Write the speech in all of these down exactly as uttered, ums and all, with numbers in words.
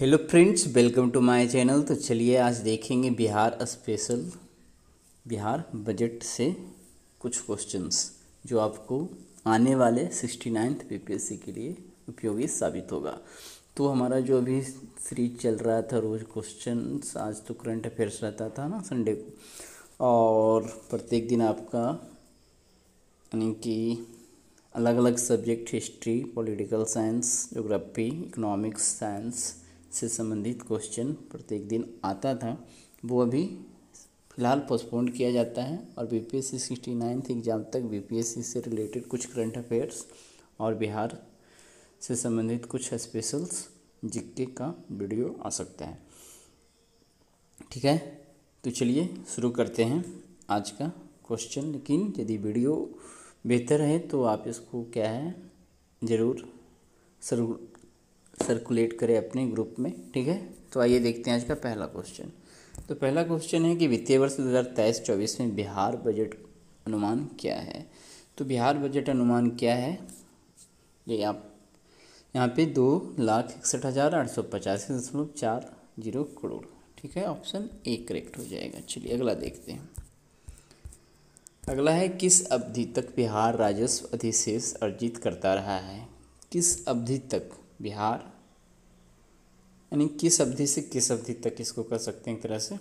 Hello friends, welcome to my channel. तो चलिए आज देखेंगे बिहार स्पेशल बिहार बजट से कुछ क्वेश्चंस जो आपको आने वाले सिक्सटी नाइन्थ बीपीएससी के लिए उपयोगी साबित होगा। तो हमारा जो अभी सीरीज चल रहा था रोज़ क्वेश्चंस, आज तो करंट अफेयर्स रहता था ना संडे को, और प्रत्येक दिन आपका यानी कि अलग अलग subject history, political science, geography, economics science से संबंधित क्वेश्चन प्रत्येक दिन आता था। वो अभी फ़िलहाल पोस्टपोन किया जाता है और बीपीएससी सिक्सटी नाइन्थ एग्ज़ाम तक बीपीएससी से रिलेटेड कुछ करंट अफेयर्स और बिहार से संबंधित कुछ स्पेशल्स जिक्के का वीडियो आ सकता है। ठीक है, तो चलिए शुरू करते हैं आज का क्वेश्चन। लेकिन यदि वीडियो बेहतर है तो आप इसको क्या है ज़रूर सर सर्कुलेट करें अपने ग्रुप में। ठीक है, तो आइए देखते हैं आज का पहला क्वेश्चन। तो पहला क्वेश्चन है कि वित्तीय वर्ष दो हज़ार तेईस चौबीस में बिहार बजट अनुमान क्या है। तो बिहार बजट अनुमान क्या है, ये आप यहाँ पे दो लाख इकसठ हज़ार आठ सौ पचासी दशमलव चार जीरो करोड़। ठीक है, ऑप्शन ए करेक्ट हो जाएगा। चलिए अगला देखते हैं। अगला है किस अवधि तक बिहार राजस्व अधिशेष अर्जित करता रहा है। किस अवधि तक बिहार यानी किस अवधि से किस अवधि तक इसको कर सकते हैं एक तरह से।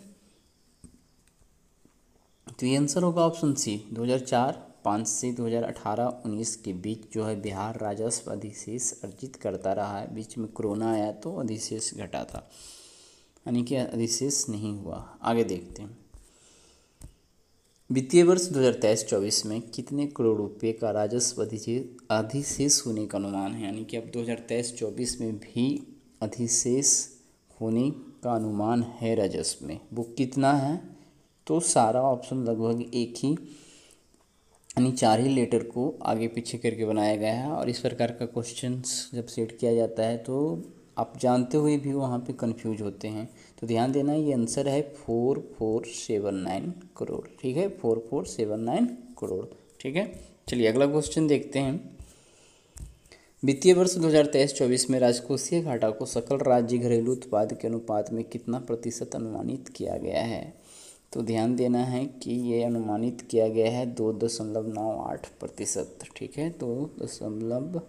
तो ये आंसर होगा ऑप्शन सी। दो हज़ार चार पाँच से दो हज़ार अठारह उन्नीस के बीच जो है बिहार राजस्व अधिशेष अर्जित करता रहा है। बीच में कोरोना आया तो अधिशेष घटा था, यानी कि अधिशेष नहीं हुआ। आगे देखते हैं। वित्तीय वर्ष दो हज़ार तेईस चौबीस में कितने करोड़ रुपए का राजस्व अधिशेष होने का अनुमान है, यानी कि अब दो हज़ार तेईस चौबीस में भी अधिशेष होने का अनुमान है राजस्व में। वो कितना है, तो सारा ऑप्शन लगभग एक ही यानी चार ही लेटर को आगे पीछे करके बनाया गया है। और इस प्रकार का क्वेश्चंस जब सेट किया जाता है तो आप जानते हुए भी वहाँ पे कंफ्यूज होते हैं, तो ध्यान देना। ये आंसर है four four seven nine crore. ठीक है, four four seven nine crore. ठीक है, चलिए अगला क्वेश्चन देखते हैं। वित्तीय वर्ष दो हज़ार तेईस चौबीस में राजकोषीय घाटा को सकल राज्य घरेलू उत्पाद के अनुपात में कितना प्रतिशत अनुमानित किया गया है। तो ध्यान देना है कि ये अनुमानित किया गया है दो दशमलव नौ आठ प्रतिशत। ठीक है, दो दशमलव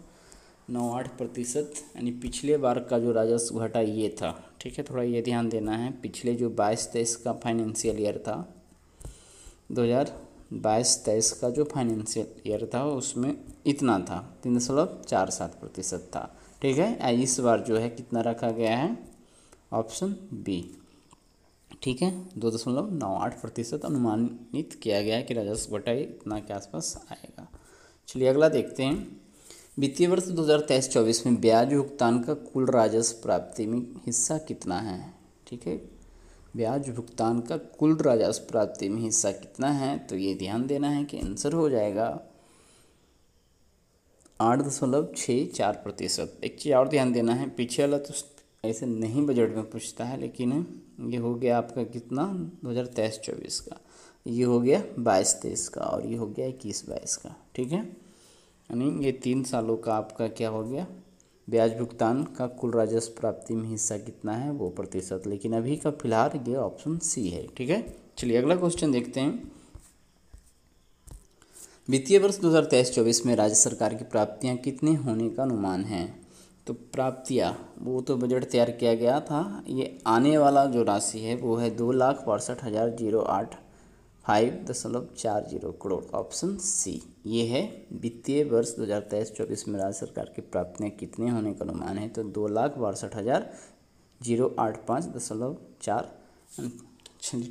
नौ आठ प्रतिशत यानी पिछले बार का जो राजस्व घाटा ये था। ठीक है, थोड़ा ये ध्यान देना है। पिछले जो बाईस तेईस का फाइनेंशियल ईयर था, दो हज़ार बाईस तेईस का जो फाइनेंशियल ईयर था उसमें इतना था, तीन दशमलव चार सात प्रतिशत था। ठीक है, इस बार जो है कितना रखा गया है, ऑप्शन बी। ठीक है, दो दशमलव नौ आठ प्रतिशत अनुमानित किया गया है कि राजस्व घाटा इतना के आसपास आएगा। चलिए अगला देखते हैं। वित्तीय वर्ष दो हज़ार तेईस चौबीस में ब्याज भुगतान का कुल राजस्व प्राप्ति में हिस्सा कितना है। ठीक है, ब्याज भुगतान का कुल राजस्व प्राप्ति में हिस्सा कितना है, तो ये ध्यान देना है कि आंसर हो जाएगा आठ दशमलव छः चार प्रतिशत। एक चीज़ और ध्यान देना है, पीछे वाला तो ऐसे नहीं बजट में पूछता है, लेकिन ये हो गया आपका कितना दो हज़ार तेईस चौबीस का, ये हो गया बाईस तेईस का और ये हो गया इक्कीस बाईस का। ठीक है, यानी ये तीन सालों का आपका क्या हो गया, ब्याज भुगतान का कुल राजस्व प्राप्ति में हिस्सा कितना है वो प्रतिशत। लेकिन अभी का फिलहाल ये ऑप्शन सी है। ठीक है, चलिए अगला क्वेश्चन देखते हैं। वित्तीय वर्ष दो हज़ार तेईस चौबीस में राज्य सरकार की प्राप्तियां कितने होने का अनुमान है। तो प्राप्तियां वो तो बजट तैयार किया गया था, ये आने वाला जो राशि है वो है दो लाख बासठ हज़ार जीरो आठ फाइव दशमलव चार जीरो करोड़, ऑप्शन सी। ये है वित्तीय वर्ष दो हज़ार तेईस चौबीस में राज्य सरकार की प्राप्तियाँ कितने होने का अनुमान है, तो दो लाख बासठ हज़ार जीरो आठ पाँच दशमलव चार।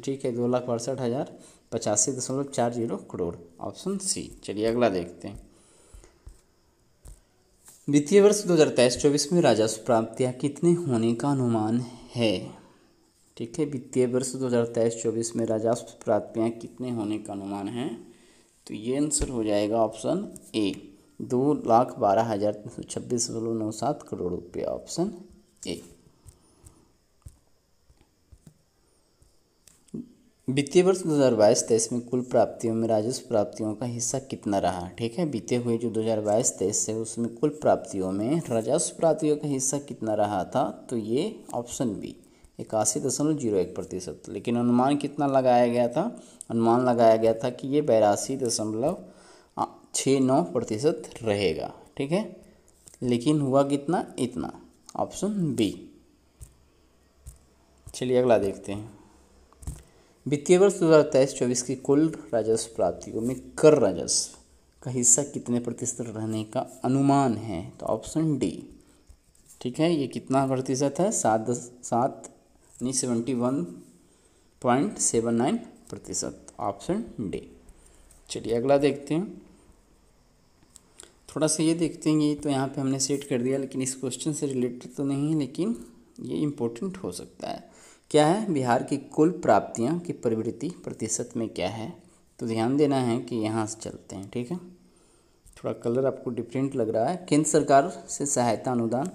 ठीक है, दो लाख बासठ हज़ार पचासी दशमलव चार जीरो करोड़, ऑप्शन सी। चलिए अगला देखते हैं। वित्तीय वर्ष दो हज़ार तेईस चौबीस में राजस्व प्राप्तियाँ कितने होने का अनुमान है। ठीक है, वित्तीय वर्ष दो हज़ार तेईस चौबीस में राजस्व प्राप्तियाँ कितने होने का अनुमान है, तो ये आंसर हो जाएगा ऑप्शन ए, दो लाख बारह हज़ार तीन सौ छब्बीस दशमलव नौ सात करोड़ रुपये, ऑप्शन ए। वित्तीय वर्ष दो हज़ार बाईस तेईस में कुल प्राप्तियों में राजस्व प्राप्तियों का हिस्सा कितना रहा। ठीक है, बीते हुए जो दो हज़ार बाईस तेईस है उसमें कुल प्राप्तियों में राजस्व प्राप्तियों का हिस्सा कितना रहा था, तो ये ऑप्शन बी इक्यासी दशमलव जीरो एक प्रतिशत। लेकिन अनुमान कितना लगाया गया था, अनुमान लगाया गया था कि ये बयासी दशमलव छः नौ प्रतिशत रहेगा। ठीक है, लेकिन हुआ कितना, इतना, ऑप्शन बी। चलिए अगला देखते हैं। वित्तीय वर्ष दो हज़ार तेईस चौबीस की कुल राजस्व प्राप्तियों में कर राजस्व का हिस्सा कितने प्रतिशत रहने का अनुमान है, तो ऑप्शन डी। ठीक है, ये कितना प्रतिशत है, सात दस सात यानी seventy one point seven nine प्रतिशत, ऑप्शन डी। चलिए अगला देखते हैं। थोड़ा सा ये देखते हैं, ये तो यहाँ पे हमने सेट कर दिया, लेकिन इस क्वेश्चन से रिलेटेड तो नहीं है, लेकिन ये इम्पोर्टेंट हो सकता है। क्या है, बिहार की कुल प्राप्तियाँ की प्रवृत्ति प्रतिशत में क्या है, तो ध्यान देना है कि यहाँ से चलते हैं। ठीक है, थोड़ा कलर आपको डिफरेंट लग रहा है। केंद्र सरकार से सहायता अनुदान,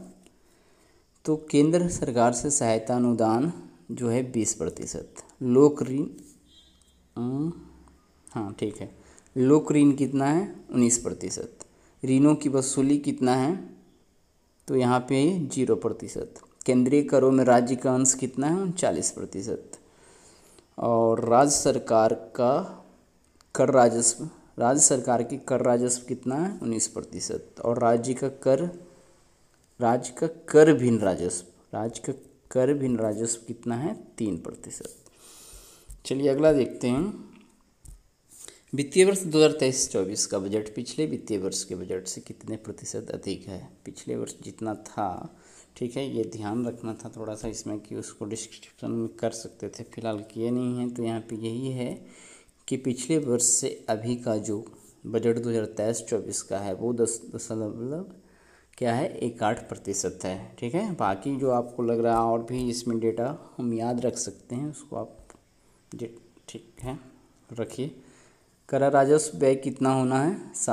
तो केंद्र सरकार से सहायता अनुदान जो है बीस प्रतिशत। लोक ऋण, हाँ ठीक है, लोक ऋण कितना है, उन्नीस प्रतिशत। ऋणों की वसूली कितना है, तो यहाँ पे जीरो प्रतिशत। केंद्रीय करों में राज्य का अंश कितना है, उनचालीस प्रतिशत। और राज्य सरकार का कर राजस्व, राज्य सरकार की कर राजस्व कितना है, उन्नीस प्रतिशत। और राज्य का कर राज्य का कर भिन्न राजस्व राज्य का कर भिन्न राजस्व कितना है, तीन प्रतिशत। चलिए अगला देखते हैं। वित्तीय वर्ष दो हज़ार तेईस चौबीस का बजट पिछले वित्तीय वर्ष के बजट से कितने प्रतिशत अधिक है। पिछले वर्ष जितना था, ठीक है, ये ध्यान रखना था थोड़ा सा इसमें कि उसको डिस्क्रिप्शन में कर सकते थे, फिलहाल किए नहीं हैं। तो यहाँ पे यही है कि पिछले वर्ष से अभी का जो बजट दो हज़ार तेईस चौबीस का है वो दस दशमलव क्या है, एक आठ प्रतिशत है। ठीक है, बाकी जो आपको लग रहा है और भी इसमें डेटा हम याद रख सकते हैं, उसको आप ठीक है रखिए। कर राजस्व व्यय कितना होना है,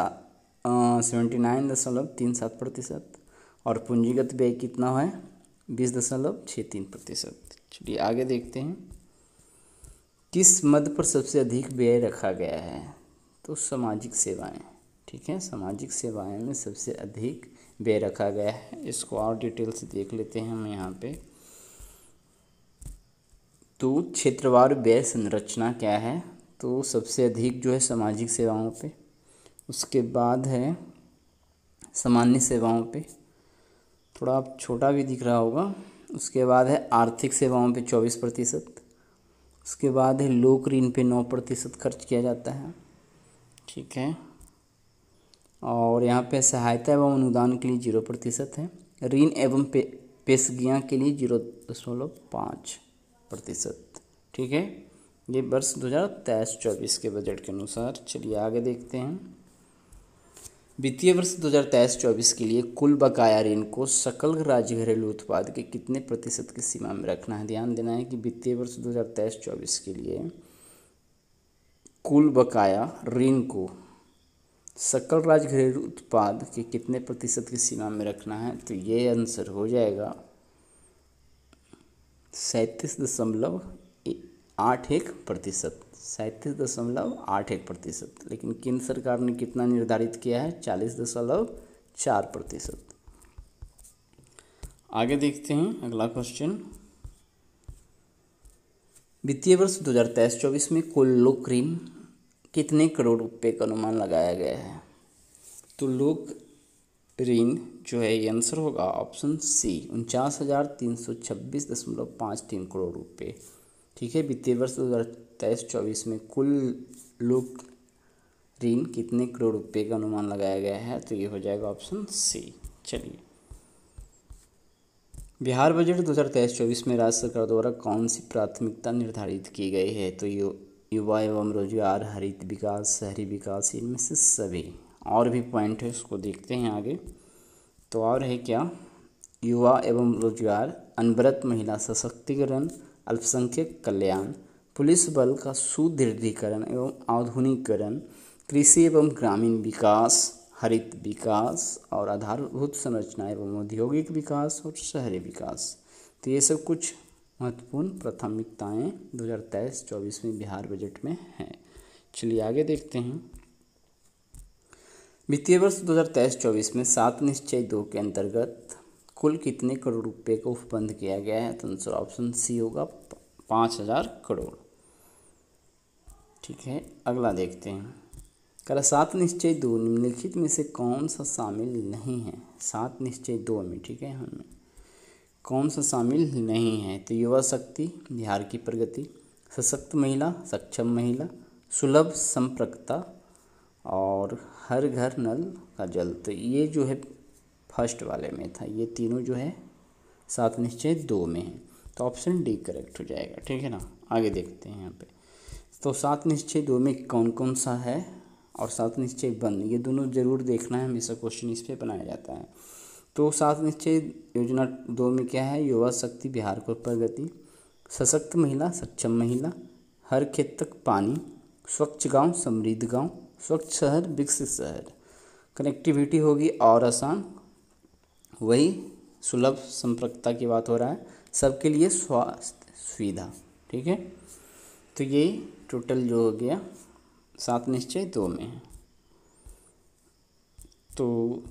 सेवेंटी नाइन दशमलव तीन सात प्रतिशत। और पूंजीगत व्यय कितना है, बीस दशमलव छः तीन प्रतिशत। चलिए आगे देखते हैं। किस मद पर सबसे अधिक व्यय रखा गया है, तो सामाजिक सेवाएं। ठीक है, सामाजिक सेवाएं में सबसे अधिक व्यय रखा गया है। इसको और डिटेल से देख लेते हैं हम यहाँ पे। तो क्षेत्रवार व्यय संरचना क्या है, तो सबसे अधिक जो है सामाजिक सेवाओं पे, उसके बाद है सामान्य सेवाओं पे, थोड़ा आप छोटा भी दिख रहा होगा। उसके बाद है आर्थिक सेवाओं पे चौबीस प्रतिशत। उसके बाद है लोक ऋण पे नौ प्रतिशत खर्च किया जाता है। ठीक है, और यहाँ पे सहायता एवं अनुदान के लिए जीरो प्रतिशत है। ऋण एवं पे पेशगियाँ के लिए जीरो दशमलव पाँच प्रतिशत। ठीक है, ये वर्ष दो हज़ार तेईस चौबीस के बजट के अनुसार। चलिए आगे देखते हैं। वित्तीय वर्ष दो हज़ार तेईस चौबीस के लिए कुल बकाया ऋण को सकल राज्य घरेलू उत्पाद के कितने प्रतिशत की सीमा में रखना है। ध्यान देना है कि वित्तीय वर्ष दो हज़ार तेईस चौबीस के लिए कुल बकाया ऋण को सकल राज्य घरेलू उत्पाद के कितने प्रतिशत की सीमा में रखना है, तो ये आंसर हो जाएगा सैंतीस दशमलव आठ एक प्रतिशत सैंतीस दशमलव आठ एक प्रतिशत। लेकिन केंद्र सरकार ने कितना निर्धारित किया है, चालीस दशमलव चार प्रतिशत। आगे देखते हैं अगला क्वेश्चन। वित्तीय वर्ष दो हज़ार तेईस चौबीस में कुल लोक ऋण कितने करोड़ रुपए का अनुमान लगाया गया है, तो लोक ऋण जो है ये आंसर होगा ऑप्शन सी, उनचास हजार तीन सौ छब्बीस दशमलव पाँच तीन करोड़ रुपए। ठीक है, वित्तीय वर्ष दो हज़ार तेईस चौबीस में कुल लोक ऋण कितने करोड़ रुपए का अनुमान लगाया गया है, तो ये हो जाएगा ऑप्शन सी। चलिए, बिहार बजट दो हज़ार तेईस चौबीस में राज्य सरकार द्वारा कौन सी प्राथमिकता निर्धारित की गई है, तो यु, युवा एवं रोजगार, हरित विकास, शहरी विकास, इनमें से सभी। और भी पॉइंट है, उसको देखते हैं आगे। तो और है क्या, युवा एवं रोजगार, अनवरत महिला सशक्तिकरण, अल्पसंख्यक कल्याण, पुलिस बल का सुदृढ़ीकरण एवं आधुनिकीकरण, कृषि एवं ग्रामीण विकास, हरित विकास और आधारभूत संरचना एवं औद्योगिक विकास और शहरी विकास। तो ये सब कुछ महत्वपूर्ण प्राथमिकताएं दो हज़ार तेईस चौबीस में बिहार बजट में हैं। चलिए आगे देखते हैं। वित्तीय वर्ष दो हज़ार तेईस चौबीस में सात निश्चय दो के अंतर्गत कुल कितने करोड़ रुपए को उपबंध किया गया है? तो आंसर ऑप्शन सी होगा, पाँच हजार करोड़। ठीक है, अगला देखते हैं। कल सात निश्चय दो निम्नलिखित में से कौन सा शामिल नहीं है? सात निश्चय दो में, ठीक है, हमें कौन सा शामिल नहीं है? तो युवा शक्ति, बिहार की प्रगति, सशक्त महिला, सक्षम महिला, सुलभ संपर्कता और हर घर नल का जल। तो ये जो है फर्स्ट वाले में था, ये तीनों जो है सात निश्चय दो में है, तो ऑप्शन डी करेक्ट हो जाएगा। ठीक है ना, आगे देखते हैं यहाँ पे। तो सात निश्चय दो में कौन कौन सा है और सात निश्चय वन, ये दोनों जरूर देखना है, हमेशा क्वेश्चन इस पर बनाया जाता है। तो सात निश्चय योजना दो में क्या है? युवा शक्ति, बिहार को प्रगति, सशक्त महिला, सक्षम महिला, हर खेत तक पानी, स्वच्छ गांव, समृद्ध गांव, स्वच्छ शहर, विकसित शहर, कनेक्टिविटी होगी और आसान, वही सुलभ संपर्कता की बात हो रहा है, सबके लिए स्वास्थ्य सुविधा। ठीक है, तो ये टोटल जो हो गया सात निश्चय दो में है। तो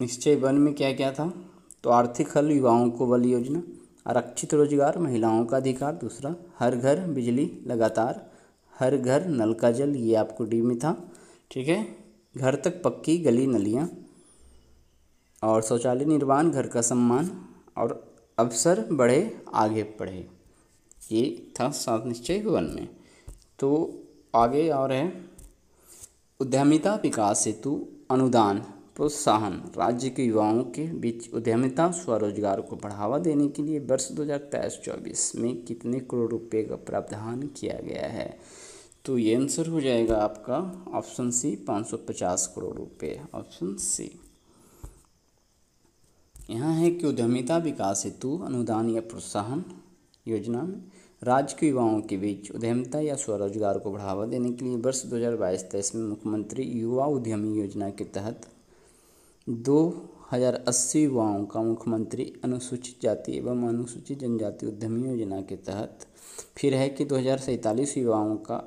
निश्चय वन में क्या क्या था? तो आर्थिक हल, युवाओं को बल योजना, आरक्षित रोजगार, महिलाओं का अधिकार, दूसरा हर घर बिजली लगातार, हर घर नल का जल, ये आपको डी में था। ठीक है, घर तक पक्की गली नलियाँ और शौचालय निर्माण, घर का सम्मान और अवसर बढ़े आगे बढ़े, ये था सात निश्चय वन में। तो आगे और है उद्यमिता विकास हेतु अनुदान प्रोत्साहन, राज्य के युवाओं के बीच उद्यमिता स्वरोजगार को बढ़ावा देने के लिए वर्ष दो हज़ार तेईस चौबीस में कितने करोड़ रुपए का प्रावधान किया गया है? तो ये आंसर हो जाएगा आपका ऑप्शन सी, पाँच सौ पचास करोड़ रुपए, ऑप्शन सी। यहाँ है कि उद्यमिता विकास हेतु अनुदान या प्रोत्साहन योजना में राज्य के युवाओं के बीच उद्यमिता या स्वरोजगार को बढ़ावा देने के लिए वर्ष दो हज़ार बाईस तेईस में मुख्यमंत्री युवा उद्यमी योजना के तहत दो हज़ार अस्सी युवाओं का मुख्यमंत्री अनुसूचित जाति एवं अनुसूचित जनजाति उद्यमी योजना के तहत, फिर है कि दो हज़ार सैंतालीस युवाओं का,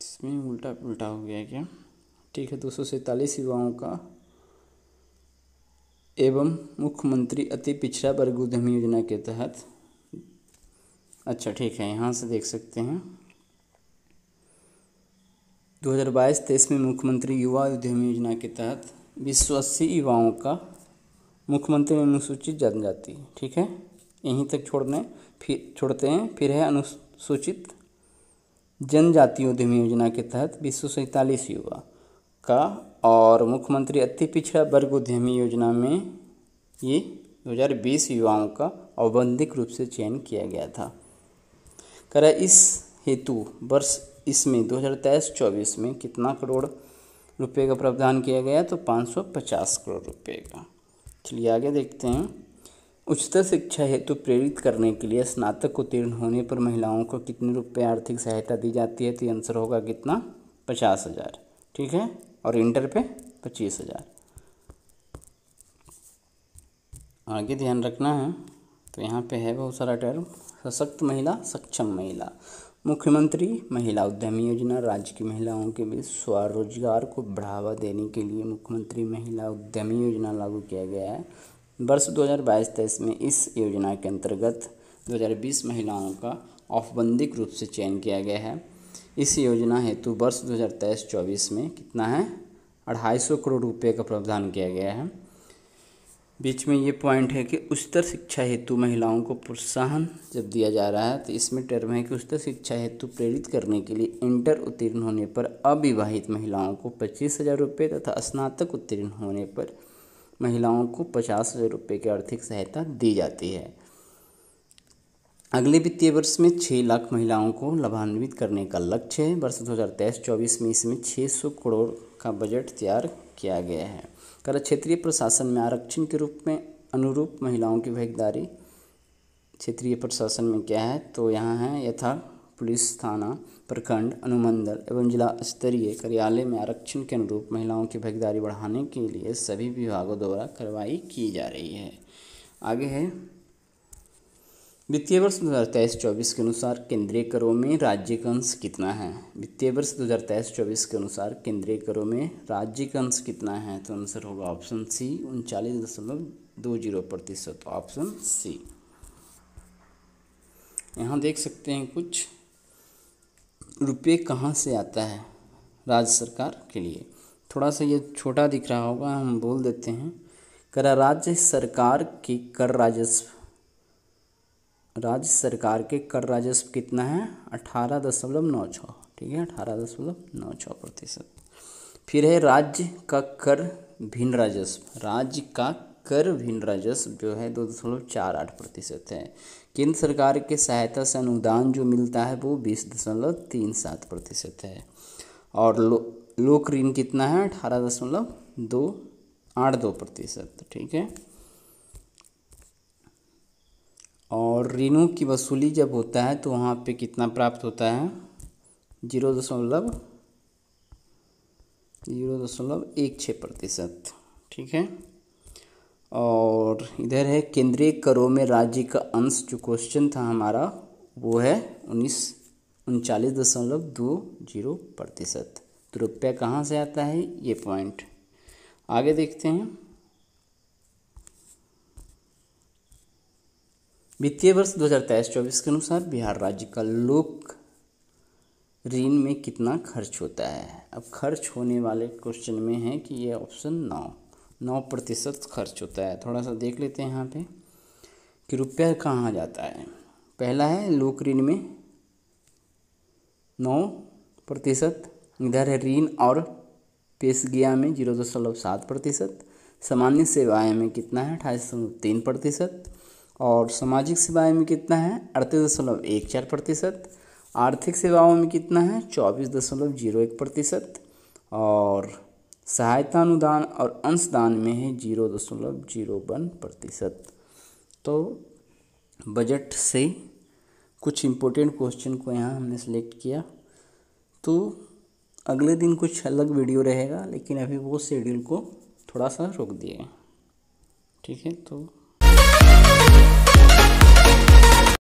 इसमें उल्टा उल्टा हो गया क्या? ठीक है, दो सौ सैंतालीस युवाओं का एवं मुख्यमंत्री अति पिछड़ा वर्ग उद्यमी योजना के तहत। अच्छा ठीक है, यहाँ से देख सकते हैं दो हज़ार बाईस तेईस में मुख्यमंत्री युवा उद्यमी योजना के तहत बीस सौ अस्सी युवाओं का मुख्यमंत्री अनुसूचित जनजाति। ठीक है, यहीं तक छोड़ने फिर छोड़ते हैं। फिर है अनुसूचित जनजाति उद्यमी योजना के तहत बीस सौ सैंतालीस युवा का और मुख्यमंत्री अति पिछड़ा वर्ग उद्यमी योजना में ये दो हज़ार बीस युवाओं का औपबंधिक रूप से चयन किया गया था। करा इस हेतु वर्ष इसमें दो हज़ार तेईस चौबीस में कितना करोड़ रुपए का प्रावधान किया गया? तो पाँच सौ पचास करोड़ रुपए का। चलिए आगे देखते हैं। उच्चतर शिक्षा हेतु प्रेरित करने के लिए स्नातक उत्तीर्ण होने पर महिलाओं को कितने रुपये आर्थिक सहायता दी जाती है? तो आंसर होगा कितना, पचास हज़ार। ठीक है, और इंटर पे पच्चीस हज़ार। आगे ध्यान रखना है। तो यहाँ पे है बहुत सारा टर्म, सशक्त महिला, सक्षम महिला, मुख्यमंत्री महिला उद्यमी योजना, राज्य की महिलाओं के बीच स्वरोजगार को बढ़ावा देने के लिए मुख्यमंत्री महिला उद्यमी योजना लागू किया गया है। वर्ष दो हज़ार बाईस तेईस में इस योजना के अंतर्गत दो हज़ार बीस महिलाओं का औपबंधिक रूप से चयन किया गया है। इस योजना हेतु वर्ष दो हज़ार तेईस चौबीस में कितना है? अढ़ाई सौ करोड़ रुपए का प्रावधान किया गया है। बीच में ये पॉइंट है कि उच्चतर शिक्षा हेतु महिलाओं को प्रोत्साहन जब दिया जा रहा है तो इसमें टर्म है कि उच्चतर शिक्षा हेतु प्रेरित करने के लिए इंटर उत्तीर्ण होने पर अविवाहित महिलाओं को पच्चीस हज़ार रुपये तथा स्नातक उत्तीर्ण होने पर महिलाओं को पचास हज़ार रुपये की आर्थिक सहायता दी जाती है। अगले वित्तीय वर्ष में छः लाख महिलाओं को लाभान्वित करने का लक्ष्य है। वर्ष दो हज़ार तेईस चौबीस में इसमें छह सौ करोड़ का बजट तैयार किया गया है। कर क्षेत्रीय प्रशासन में आरक्षण के रूप में अनुरूप महिलाओं की भागीदारी, क्षेत्रीय प्रशासन में क्या है? तो यहाँ है यथा पुलिस थाना, प्रखंड, अनुमंडल एवं जिला स्तरीय कार्यालय में आरक्षण के अनुरूप महिलाओं की भागीदारी बढ़ाने के लिए सभी विभागों द्वारा कार्रवाई की जा रही है। आगे है वित्तीय वर्ष दो हज़ार तेईस चौबीस के अनुसार केंद्रीय करों में राज्य का अंश कितना है। वित्तीय वर्ष दो हज़ार तेईस चौबीस के अनुसार केंद्रीय करों में राज्य का अंश कितना है, तो आंसर होगा ऑप्शन सी उनचालीस दशमलव दो जीरो प्रतिशत, ऑप्शन सी। यहाँ देख सकते हैं कुछ रुपये कहाँ से आता है राज्य सरकार के लिए। थोड़ा सा ये छोटा दिख रहा होगा, हम बोल देते हैं कर राज्य सरकार की कर राजस्व, राज्य सरकार के कर राजस्व कितना है अठारह दशमलव नौ छः, ठीक है अठारह दशमलव नौ छः प्रतिशत। फिर है राज्य का कर भिन्न राजस्व, राज्य का कर भिन्न राजस्व जो है दो दशमलव चार आठ प्रतिशत है। केंद्र सरकार के सहायता से अनुदान जो मिलता है वो बीस दशमलव तीन सात प्रतिशत है। और लो लोक ऋण कितना है अठारह दशमलव दो आठ दो प्रतिशत, ठीक है। और ऋणों की वसूली जब होता है तो वहाँ पे कितना प्राप्त होता है जीरो दशमलव जीरो दशमलव एक छः प्रतिशत, ठीक है। और इधर है केंद्रीय करों में राज्य का अंश, जो क्वेश्चन था हमारा वो है उन्नीस उनचालीस दशमलव दो जीरो प्रतिशत। तो रुपया कहाँ से आता है ये पॉइंट। आगे देखते हैं वित्तीय वर्ष दो हज़ार तेईस चौबीस के अनुसार बिहार राज्य का लोक ऋण में कितना खर्च होता है। अब खर्च होने वाले क्वेश्चन में है कि ये ऑप्शन नौ नौ प्रतिशत खर्च होता है। थोड़ा सा देख लेते हैं यहाँ पे कि रुपया कहाँ जाता है। पहला है लोक ऋण में नौ प्रतिशत, इधर है ऋण और पेशगिया में जीरो दशमलव सात प्रतिशत, सामान्य सेवाएं में कितना है अट्ठाईस दशमलव तीन प्रतिशत, और सामाजिक सेवाएं में कितना है अड़तीस दशमलव एक चार प्रतिशत, आर्थिक सेवाओं में कितना है चौबीस दशमलव जीरो एक प्रतिशत, और सहायता अनुदान और अंशदान में है जीरो दशमलव जीरो वन प्रतिशत। तो बजट से कुछ इम्पोर्टेंट क्वेश्चन को यहाँ हमने सेलेक्ट किया। तो अगले दिन कुछ अलग वीडियो रहेगा, लेकिन अभी वो शेड्यूल को थोड़ा सा रोक दिए, ठीक है। तो